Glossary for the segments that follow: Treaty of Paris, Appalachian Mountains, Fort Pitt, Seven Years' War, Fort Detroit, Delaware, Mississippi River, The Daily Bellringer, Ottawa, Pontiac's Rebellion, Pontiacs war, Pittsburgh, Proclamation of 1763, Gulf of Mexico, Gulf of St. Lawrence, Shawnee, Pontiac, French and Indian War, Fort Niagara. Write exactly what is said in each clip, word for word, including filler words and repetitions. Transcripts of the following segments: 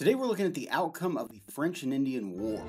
Today we're looking at the outcome of the French and Indian War.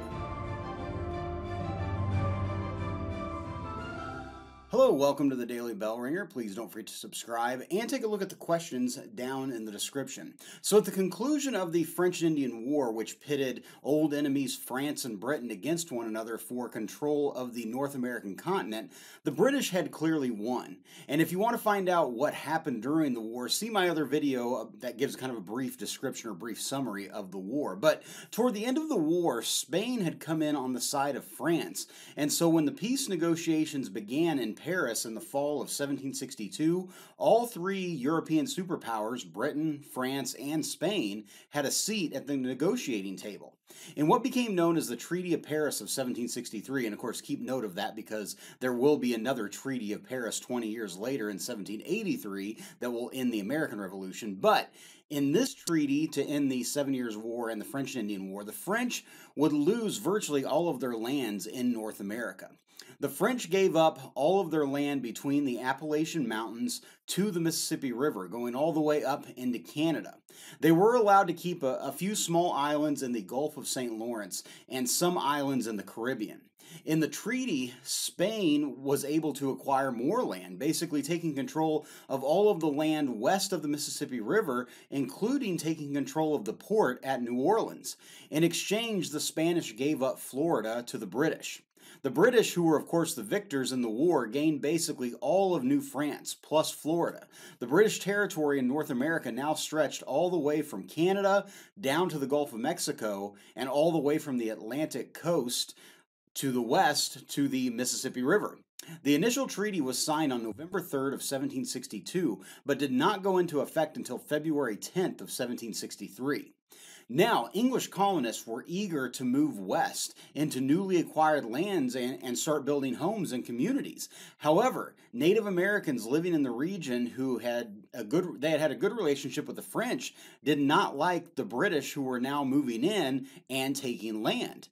Hello, welcome to the Daily Bellringer. Please don't forget to subscribe and take a look at the questions down in the description. So at the conclusion of the French and Indian War, which pitted old enemies France and Britain against one another for control of the North American continent, the British had clearly won. And if you want to find out what happened during the war, see my other video that gives kind of a brief description or brief summary of the war. But toward the end of the war, Spain had come in on the side of France. And so when the peace negotiations began in Paris in the fall of seventeen sixty-two, all three European superpowers, Britain, France, and Spain, had a seat at the negotiating table. In what became known as the Treaty of Paris of seventeen sixty-three, and of course keep note of that because there will be another Treaty of Paris twenty years later in seventeen eighty-three that will end the American Revolution, but in this treaty to end the Seven Years' War and the French and Indian War, the French would lose virtually all of their lands in North America. The French gave up all of their land between the Appalachian Mountains to the Mississippi River, going all the way up into Canada. They were allowed to keep a, a few small islands in the Gulf of Saint Lawrence and some islands in the Caribbean. In the treaty, Spain was able to acquire more land, basically taking control of all of the land west of the Mississippi River, including taking control of the port at New Orleans. In exchange, the Spanish gave up Florida to the British. The British, who were of course the victors in the war, gained basically all of New France, plus Florida. The British territory in North America now stretched all the way from Canada down to the Gulf of Mexico and all the way from the Atlantic coast to the west to the Mississippi River. The initial treaty was signed on November third of seventeen sixty-two, but did not go into effect until February tenth of seventeen sixty-three. Now, English colonists were eager to move west into newly acquired lands and, and start building homes and communities. However, Native Americans living in the region who had a good, they had had a good relationship with the French did not like the British who were now moving in and taking land.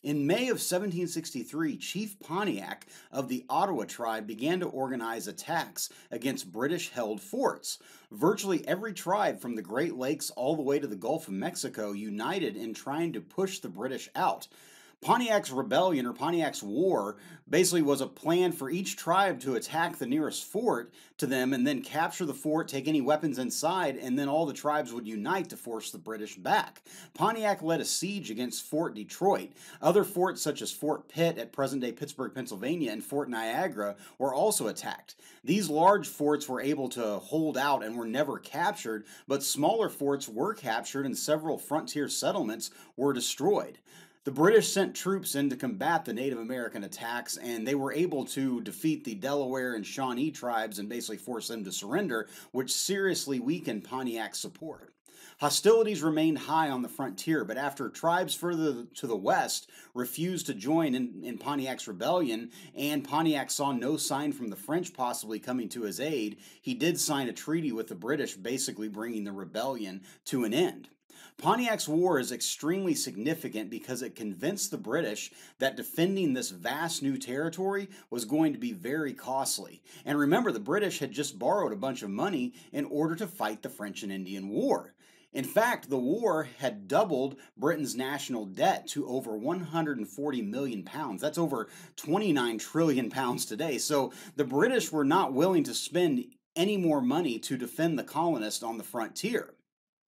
In May of seventeen sixty-three, Chief Pontiac of the Ottawa tribe began to organize attacks against British-held forts. Virtually every tribe from the Great Lakes all the way to the Gulf of Mexico united in trying to push the British out. Pontiac's Rebellion, or Pontiac's War, basically was a plan for each tribe to attack the nearest fort to them and then capture the fort, take any weapons inside, and then all the tribes would unite to force the British back. Pontiac led a siege against Fort Detroit. Other forts such as Fort Pitt at present-day Pittsburgh, Pennsylvania, and Fort Niagara were also attacked. These large forts were able to hold out and were never captured, but smaller forts were captured and several frontier settlements were destroyed. The British sent troops in to combat the Native American attacks, and they were able to defeat the Delaware and Shawnee tribes and basically force them to surrender, which seriously weakened Pontiac's support. Hostilities remained high on the frontier, but after tribes further to the west refused to join in, in Pontiac's rebellion, and Pontiac saw no sign from the French possibly coming to his aid, he did sign a treaty with the British, basically bringing the rebellion to an end. Pontiac's War is extremely significant because it convinced the British that defending this vast new territory was going to be very costly. And remember, the British had just borrowed a bunch of money in order to fight the French and Indian War. In fact, the war had doubled Britain's national debt to over one hundred forty million pounds. That's over twenty-nine trillion pounds today. So the British were not willing to spend any more money to defend the colonists on the frontier.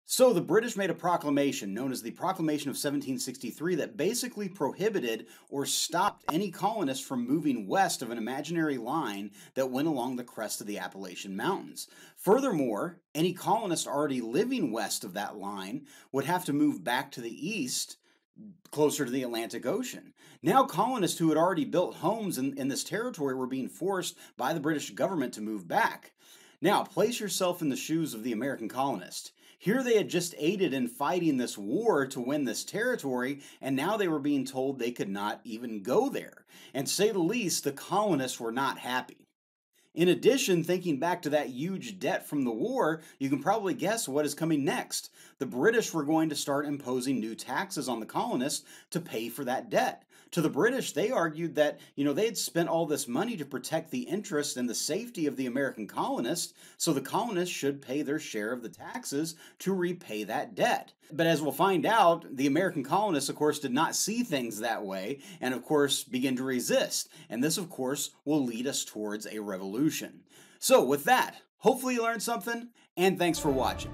So the British made a proclamation known as the Proclamation of seventeen sixty-three that basically prohibited or stopped any colonists from moving west of an imaginary line that went along the crest of the Appalachian Mountains. Furthermore, any colonist already living west of that line would have to move back to the east, closer to the Atlantic Ocean. Now colonists who had already built homes in, in this territory were being forced by the British government to move back. Now, place yourself in the shoes of the American colonist. Here they had just aided in fighting this war to win this territory, and now they were being told they could not even go there. And to say the least, the colonists were not happy. In addition, thinking back to that huge debt from the war, you can probably guess what is coming next. The British were going to start imposing new taxes on the colonists to pay for that debt. To the British, they argued that, you know, they had spent all this money to protect the interest and the safety of the American colonists, so the colonists should pay their share of the taxes to repay that debt. But as we'll find out, the American colonists, of course, did not see things that way, and of course, begin to resist. And this, of course, will lead us towards a revolution. So with that, hopefully you learned something, and thanks for watching.